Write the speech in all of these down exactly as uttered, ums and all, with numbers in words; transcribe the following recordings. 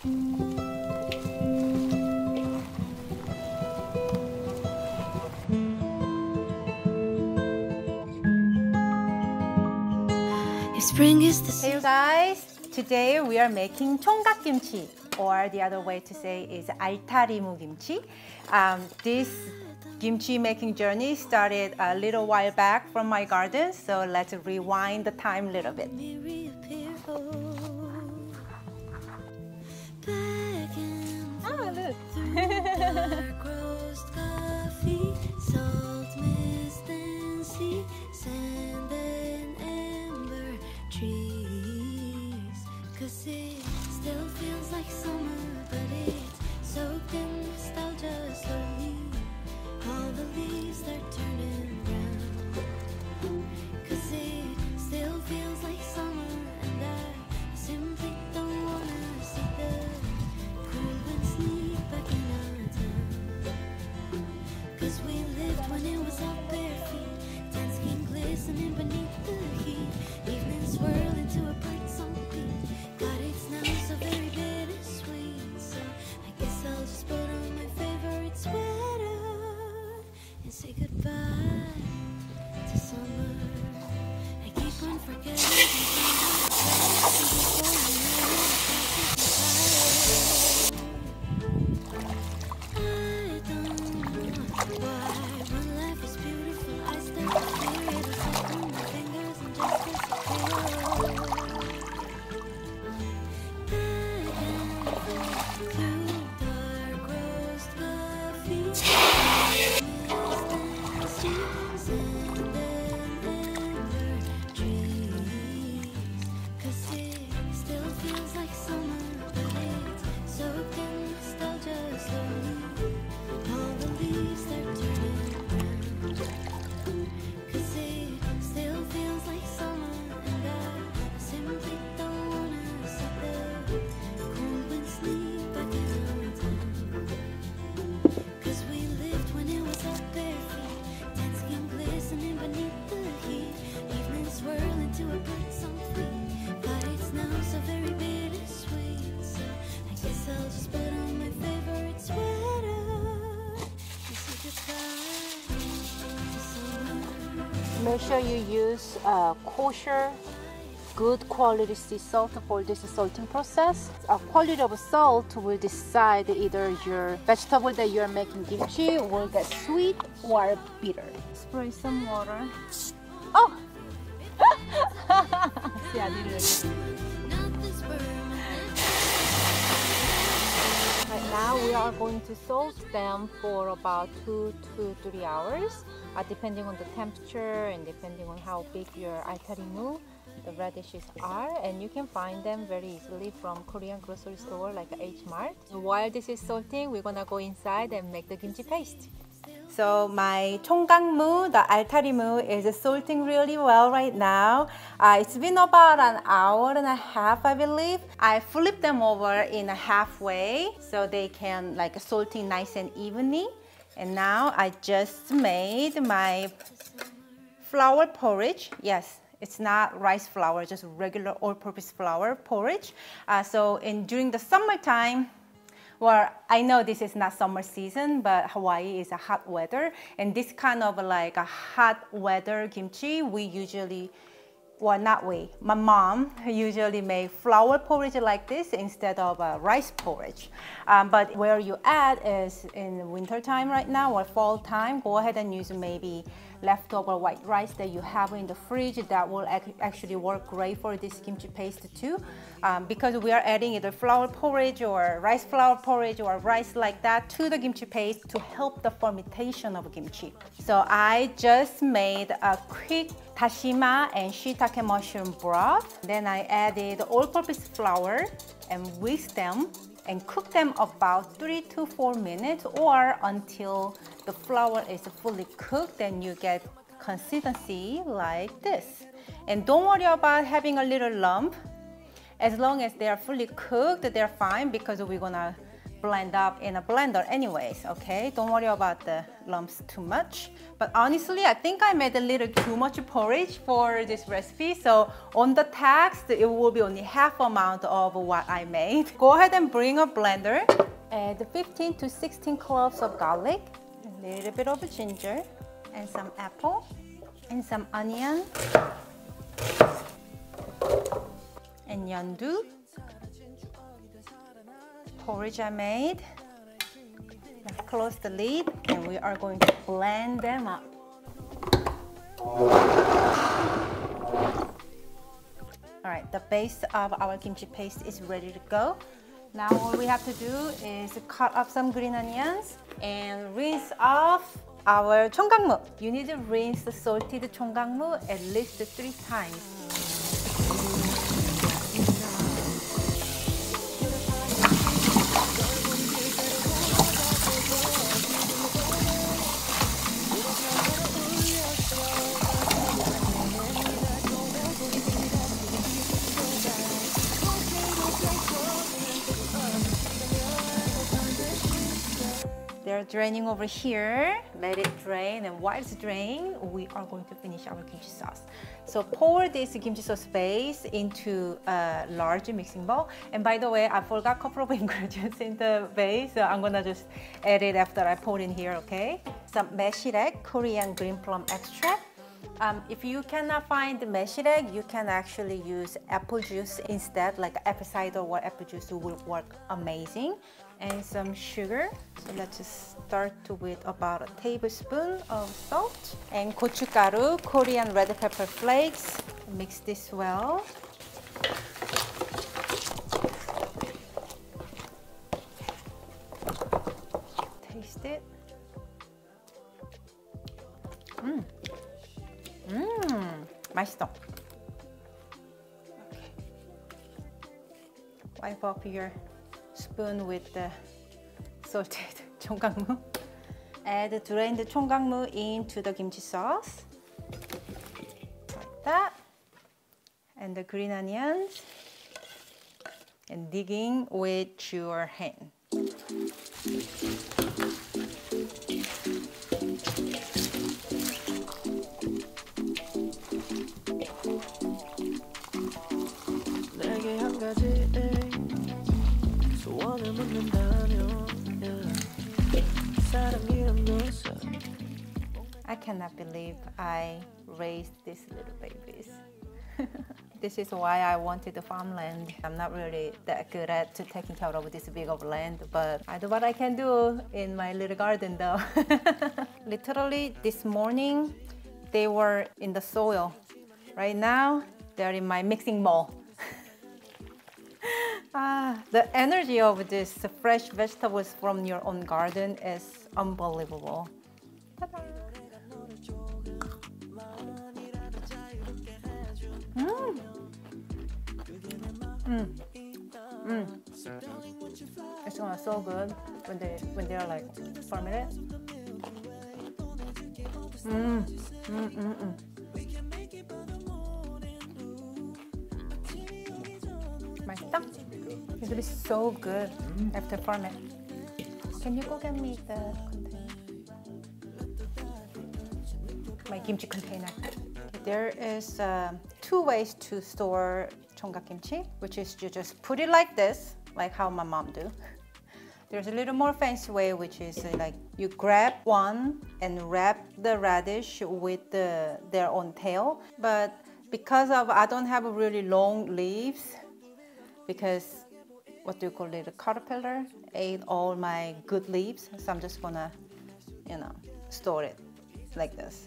Spring is the season. Hey you guys, today we are making chonggak kimchi, or the other way to say is altari mu kimchi. Um, this kimchi making journey started a little while back from my garden, so let's rewind the time a little bit. Oh, look. Make sure you use uh, kosher, good quality sea salt for this salting process. A quality of salt will decide either your vegetable that you're making kimchi will get sweet or bitter. Spray some water. Oh! Yeah, I did it again. Right now we are going to salt them for about two to three hours. Uh, depending on the temperature and depending on how big your altari mu, the radishes are, and you can find them very easily from Korean grocery store like H Mart. While this is salting, we're gonna go inside and make the kimchi paste. So my chonggak moo, the altari moo, is salting really well right now. Uh, it's been about an hour and a half, I believe. I flip them over in a halfway so they can like salting nice and evenly. And now I just made my flour porridge. Yes, it's not rice flour, just regular all-purpose flour porridge. Uh, so in during the summertime, well, I know this is not summer season, but Hawaii is a hot weather. And this kind of like a hot weather kimchi, we usually, well, not we, my mom usually made flour porridge like this instead of uh, rice porridge. Um, but where you add is in winter time right now or fall time, go ahead and use maybe leftover white rice that you have in the fridge. That will ac actually work great for this kimchi paste too. Um, because we are adding either flour porridge or rice flour porridge or rice like that to the kimchi paste to help the fermentation of kimchi. So I just made a quick Dashima and shiitake mushroom broth. Then I added all-purpose flour and whisk them and cook them about three to four minutes or until the flour is fully cooked. Then you get consistency like this. And don't worry about having a little lump. As long as they are fully cooked, they're fine because we're gonna blend up in a blender anyways, okay? Don't worry about the lumps too much. But honestly, I think I made a little too much porridge for this recipe, so on the text, it will be only half amount of what I made. Go ahead and bring a blender. Add fifteen to sixteen cloves of garlic, a little bit of ginger, and some apple, and some onion, and Yondu. Porridge I made. Let's close the lid and we are going to blend them up. All right, the base of our kimchi paste is ready to go. Now all we have to do is cut up some green onions and rinse off our chonggak moo. You need to rinse the salted chonggak moo at least three times. They're draining over here. Let it drain, and while it's draining, we are going to finish our kimchi sauce. So pour this kimchi sauce base into a large mixing bowl. And by the way, I forgot a couple of ingredients in the base, so I'm gonna just add it after I pour it in here, okay? Some Maesilaek, Korean green plum extract. Um, if you cannot find Maesilaek, you can actually use apple juice instead, like apple cider or apple juice will work amazing. And some sugar. So let's just start with about a tablespoon of salt. And gochugaru, Korean red pepper flakes. Mix this well. Taste it. Mmm. Mmm, 맛있어. Okay. Wipe up your spoon with the salted chonggak moo. Add drained chonggak moo into the kimchi sauce, like that. And the green onions, and digging with your hand. I cannot believe I raised these little babies. This is why I wanted the farmland. I'm not really that good at taking care of this big of land, but I do what I can do in my little garden though. Literally this morning, they were in the soil. Right now, they're in my mixing bowl. Ah, the energy of this fresh vegetables from your own garden is unbelievable. Mm. Mm. Mm. It's gonna so good when they when they're like fermented. Mm. Mm, mm, mm. My stuff. It's gonna be so good mm. after ferment. Can you go get me the container? My kimchi container. There is uh, two ways to store chonggak kimchi, which is you just put it like this, like how my mom do. There's a little more fancy way, which is uh, like you grab one and wrap the radish with the, their own tail. But because of I don't have really long leaves, because what do you call it, a caterpillar ate all my good leaves, so I'm just gonna, you know, store it like this.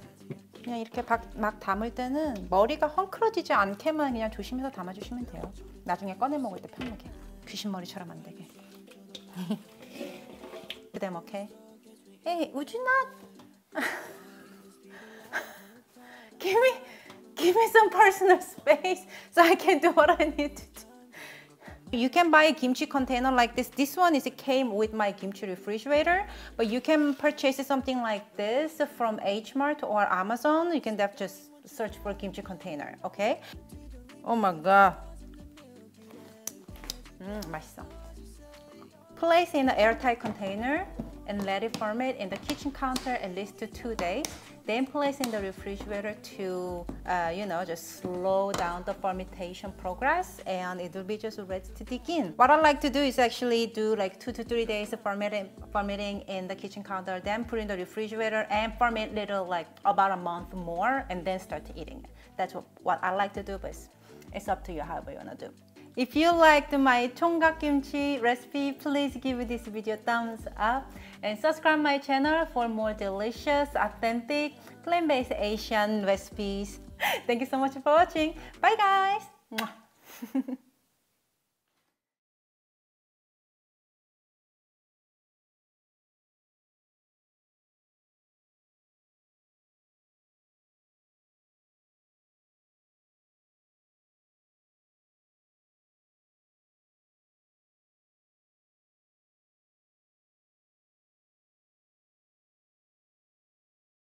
그냥 이렇게 막 담을 때는 머리가 헝클어지지 않게만 그냥 조심해서 담아주시면 돼요. 나중에 꺼내 먹을 때 편하게. 귀신머리처럼 안 되게. 그다음 오케이. Hey, would you not? give me, give me some personal space so I can do what I need to do. You can buy a kimchi container like this. This one is, it came with my kimchi refrigerator, but you can purchase something like this from H Mart or Amazon. You can just search for kimchi container, okay? Oh my God. Mm, 맛있어. Place in an airtight container and let it ferment in the kitchen counter at least to two days. Then place in the refrigerator to, uh, you know, just slow down the fermentation progress, and it will be just ready to dig in. What I like to do is actually do like two to three days of fermenting, fermenting in the kitchen counter, then put in the refrigerator and ferment little, like about a month more, and then start eating. That's what, what I like to do, but it's up to you however you want to do. If you liked my chonggak kimchi recipe, please give this video a thumbs up and subscribe my channel for more delicious, authentic, plant-based Asian recipes. Thank you so much for watching. Bye guys!